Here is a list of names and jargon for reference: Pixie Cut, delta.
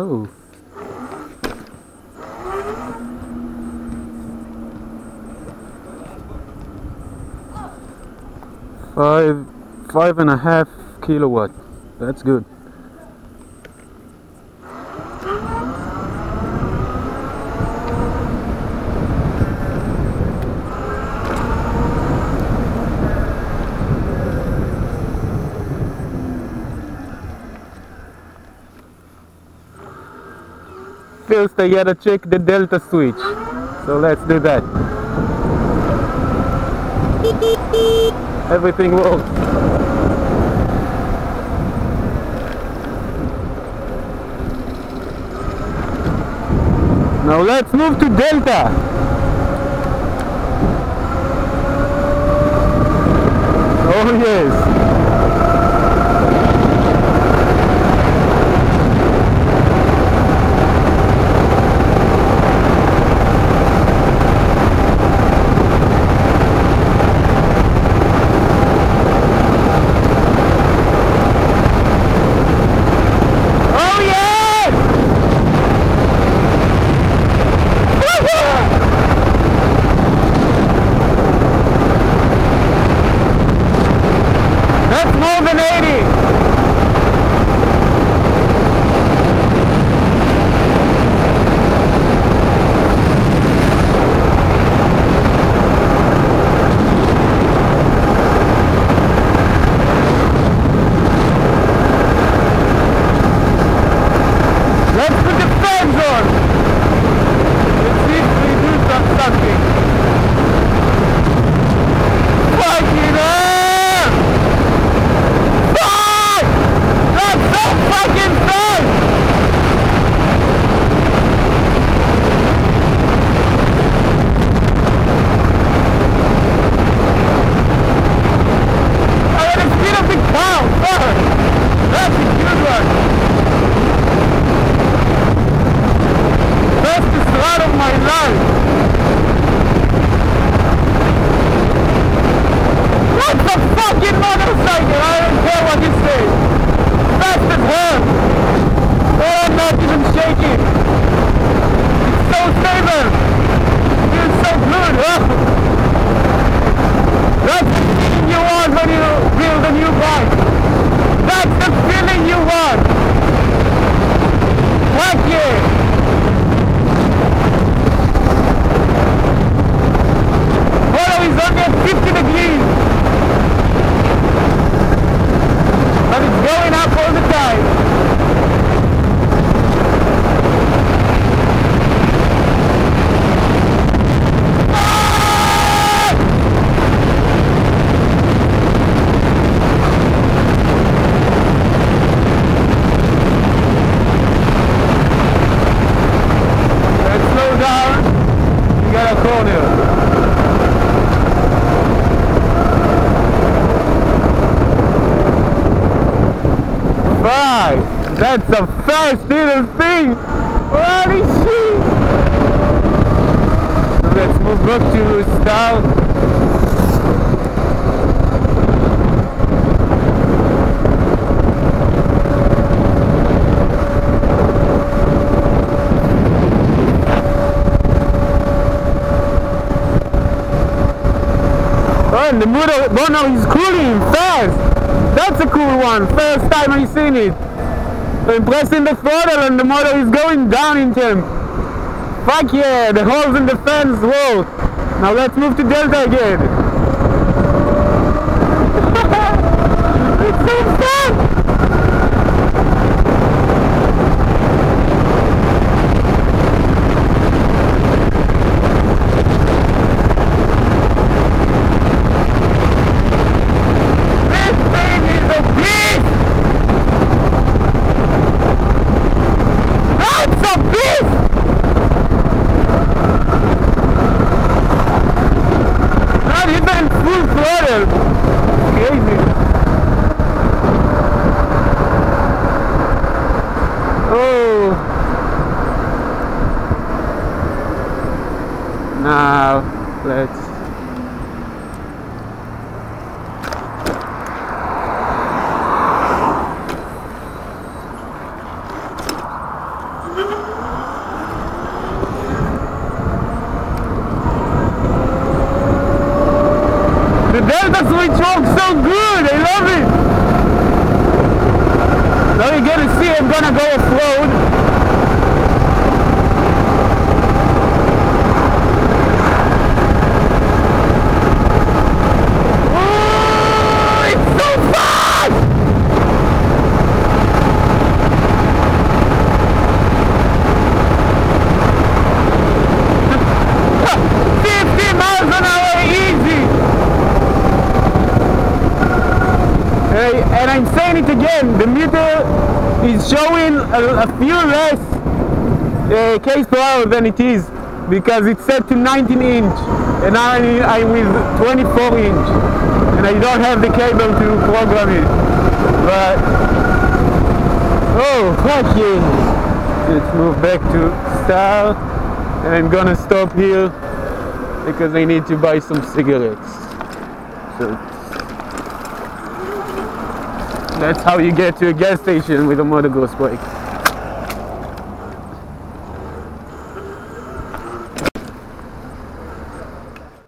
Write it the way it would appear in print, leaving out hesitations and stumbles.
Move. Five and a half kilowatt. That's good. First, I gotta check the delta switch, so let's do that. Everything works. Now let's move to delta. Oh yes. That's the fast little thing! Holy shit! So let's move back to style. Oh, and the motor now is cooling fast! That's a cool one! First time I've seen it! I'm pressing the throttle and the motor is going down in temp. Fuck yeah, the holes in the fans work. Now let's move to delta again. It's so fun! Crazy. Delta switch works so good, I love it. So you're gonna see I'm gonna go off-road. And I'm saying it again, the meter is showing a few less km/h than it is, because it's set to 19 inch and I'm with 24 inch and I don't have the cable to program it. But oh fuck yeah, let's move back to start, and I'm gonna stop here because I need to buy some cigarettes. So that's how you get to a gas station with a motocross bike.